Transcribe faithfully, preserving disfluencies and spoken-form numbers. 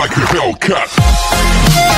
like a Hellcat.